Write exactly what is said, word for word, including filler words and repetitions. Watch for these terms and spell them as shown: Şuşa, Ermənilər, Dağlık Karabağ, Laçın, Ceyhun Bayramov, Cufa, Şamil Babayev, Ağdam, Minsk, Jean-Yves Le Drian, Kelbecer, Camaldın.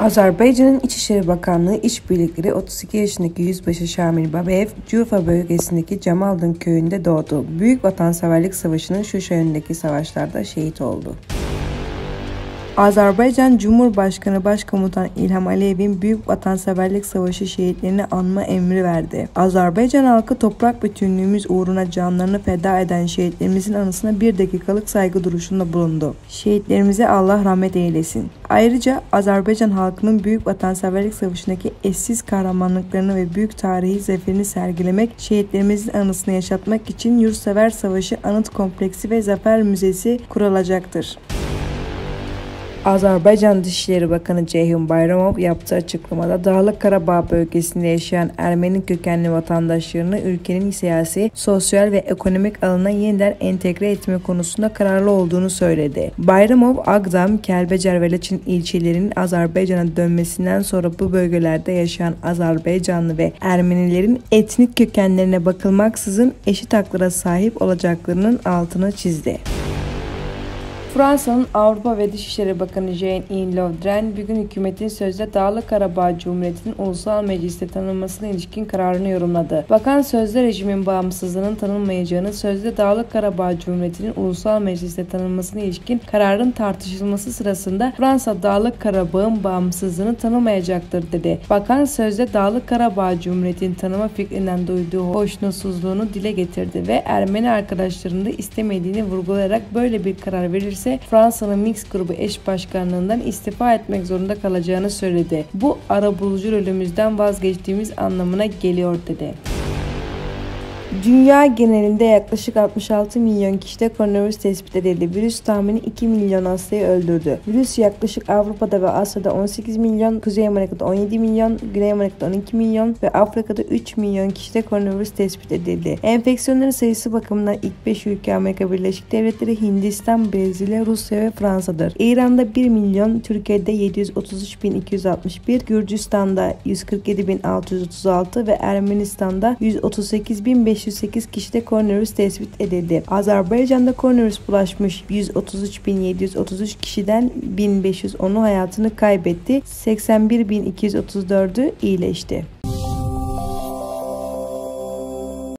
Azerbaycan'ın İçişleri Bakanlığı İşbirlikleri otuz iki yaşındaki Yüzbaşı Şamil Babayev, Cufa bölgesindeki Camaldın köyünde doğdu. Büyük Vatanseverlik Savaşı'nın Şuşa önündeki savaşlarda şehit oldu. Azerbaycan Cumhurbaşkanı Başkomutan İlham Aliyev'in Büyük Vatanseverlik Savaşı şehitlerini anma emri verdi. Azerbaycan halkı toprak bütünlüğümüz uğruna canlarını feda eden şehitlerimizin anısına bir dakikalık saygı duruşunda bulundu. Şehitlerimize Allah rahmet eylesin. Ayrıca Azerbaycan halkının Büyük Vatanseverlik Savaşı'ndaki eşsiz kahramanlıklarını ve büyük tarihi zaferini sergilemek, şehitlerimizin anısını yaşatmak için Yurtsever Savaşı Anıt Kompleksi ve Zafer Müzesi kurulacaktır. Azerbaycan Dışişleri Bakanı Ceyhun Bayramov yaptığı açıklamada Dağlık Karabağ bölgesinde yaşayan Ermeni kökenli vatandaşlarını ülkenin siyasi, sosyal ve ekonomik alana yeniden entegre etme konusunda kararlı olduğunu söyledi. Bayramov, Ağdam, Kelbecer ve Laçın ilçelerinin Azerbaycan'a dönmesinden sonra bu bölgelerde yaşayan Azerbaycanlı ve Ermenilerin etnik kökenlerine bakılmaksızın eşit haklara sahip olacaklarının altını çizdi. Fransa'nın Avrupa ve Dışişleri Bakanı Jean-Yves Le Drian, bugün hükümetin sözde Dağlık Karabağ Cumhuriyeti'nin ulusal mecliste tanınmasına ilişkin kararını yorumladı. Bakan sözde rejimin bağımsızlığının tanınmayacağını, sözde Dağlık Karabağ Cumhuriyeti'nin ulusal mecliste tanınmasına ilişkin kararın tartışılması sırasında Fransa Dağlık Karabağ'ın bağımsızlığını tanımayacaktır dedi. Bakan sözde Dağlık Karabağ Cumhuriyeti'nin tanıma fikrinden duyduğu hoşnutsuzluğunu dile getirdi ve Ermeni arkadaşlarının da istemediğini vurgulayarak böyle bir karar verilirse Fransa'nın Minsk grubu eş başkanlığından istifa etmek zorunda kalacağını söyledi. Bu arabulucu rolümüzden vazgeçtiğimiz anlamına geliyor dedi. Dünya genelinde yaklaşık altmış altı milyon kişide koronavirüs tespit edildi. Virüs tahmini iki milyon hastayı öldürdü. Virüs yaklaşık Avrupa'da ve Asya'da on sekiz milyon, Kuzey Amerika'da on yedi milyon, Güney Amerika'da on iki milyon ve Afrika'da üç milyon kişide koronavirüs tespit edildi. Enfeksiyonların sayısı bakımından ilk beş ülke Amerika Birleşik Devletleri, Hindistan, Brezilya, Rusya ve Fransa'dır. İran'da bir milyon, Türkiye'de yedi yüz otuz üç bin iki yüz altmış bir, Gürcistan'da yüz kırk yedi bin altı yüz otuz altı ve Ermenistan'da yüz otuz sekiz bin beş yüz sekiz kişide koronavirüs tespit edildi. Azerbaycan'da koronavirüs bulaşmış yüz otuz üç bin yedi yüz otuz üç kişiden bin beş yüz onu hayatını kaybetti, seksen bir bin iki yüz otuz dördü iyileşti.